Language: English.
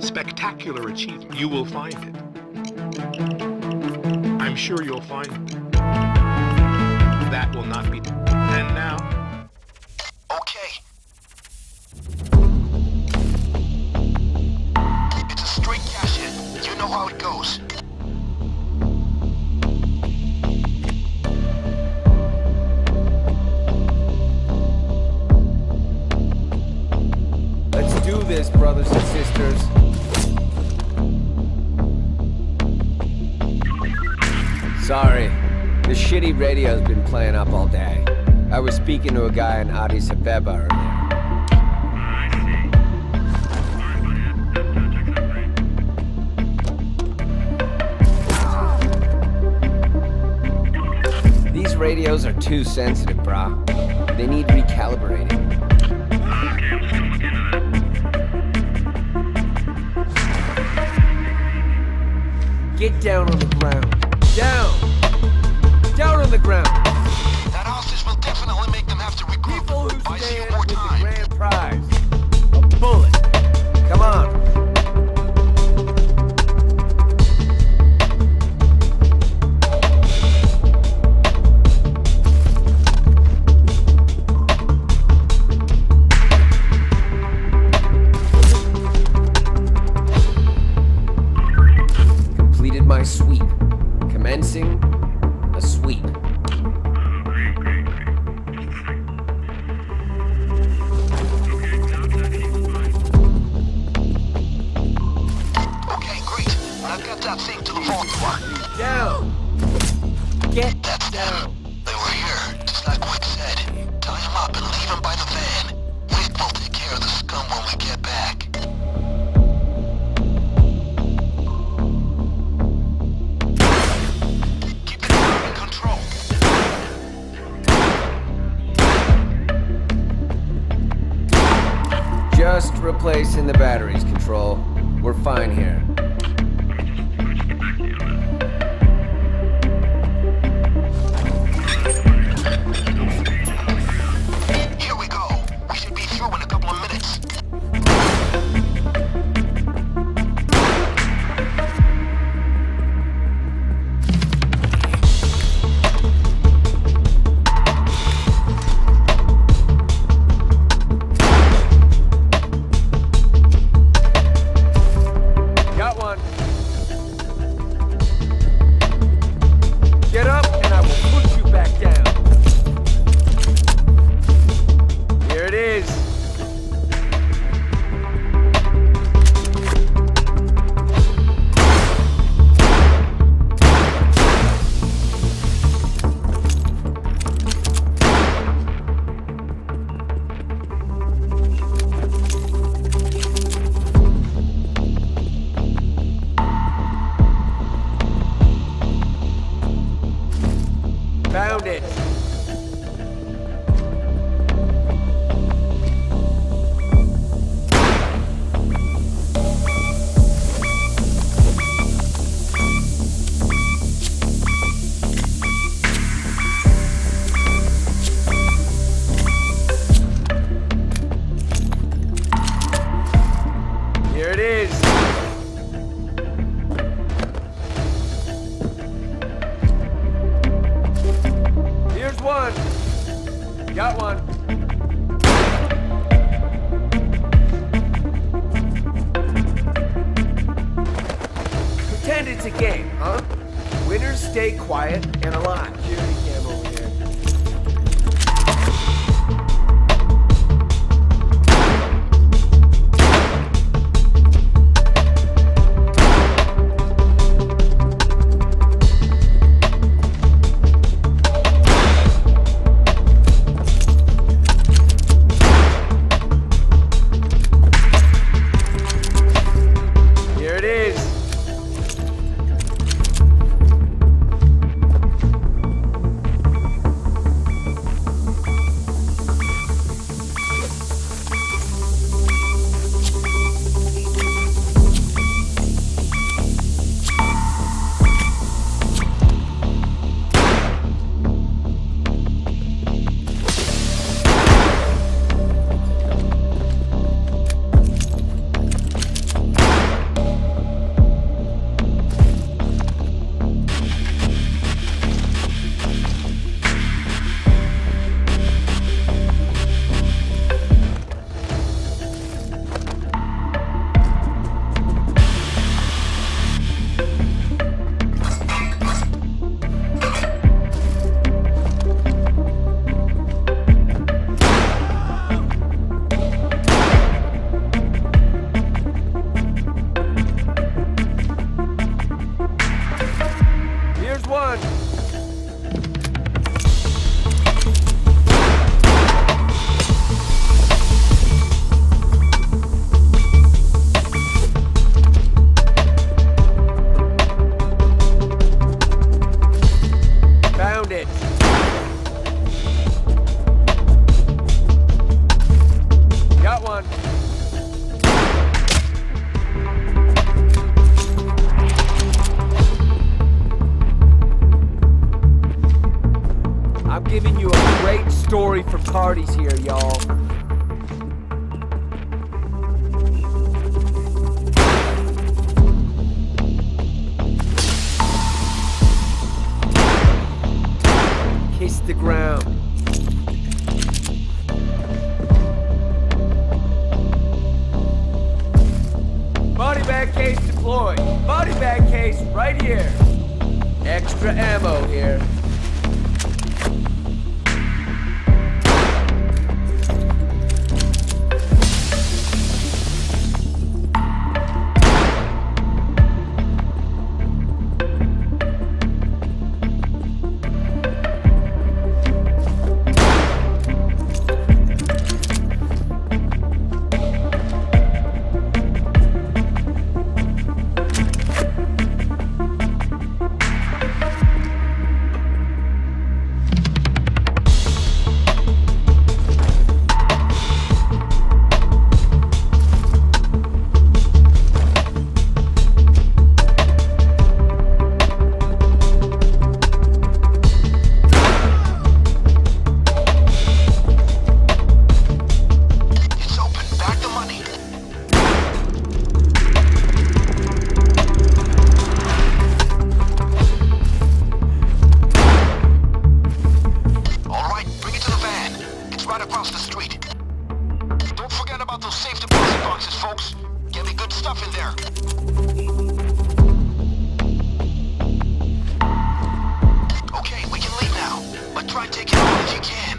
Spectacular achievement. You will find it. I'm sure you'll find it. That will not be done. And now... how it goes. Let's do this, brothers and sisters. Sorry, the shitty radio's been playing up all day. I was speaking to a guy in Addis Ababa earlier. Radios are too sensitive, brah. They need recalibrating. Okay, I'm just gonna look into that. Get down on the ground. Down! Down on the ground! That hostage will definitely make them have to regroup. People who buy you more time. Grand prize. A bullet. Come on. Just replacing the batteries, Control. We're fine here. Here we go. We should be through in a couple of minutes. invited for parties here, y'all. Kiss the ground. Body bag case deployed. Body bag case right here. Extra ammo here. Try to take it all if you can.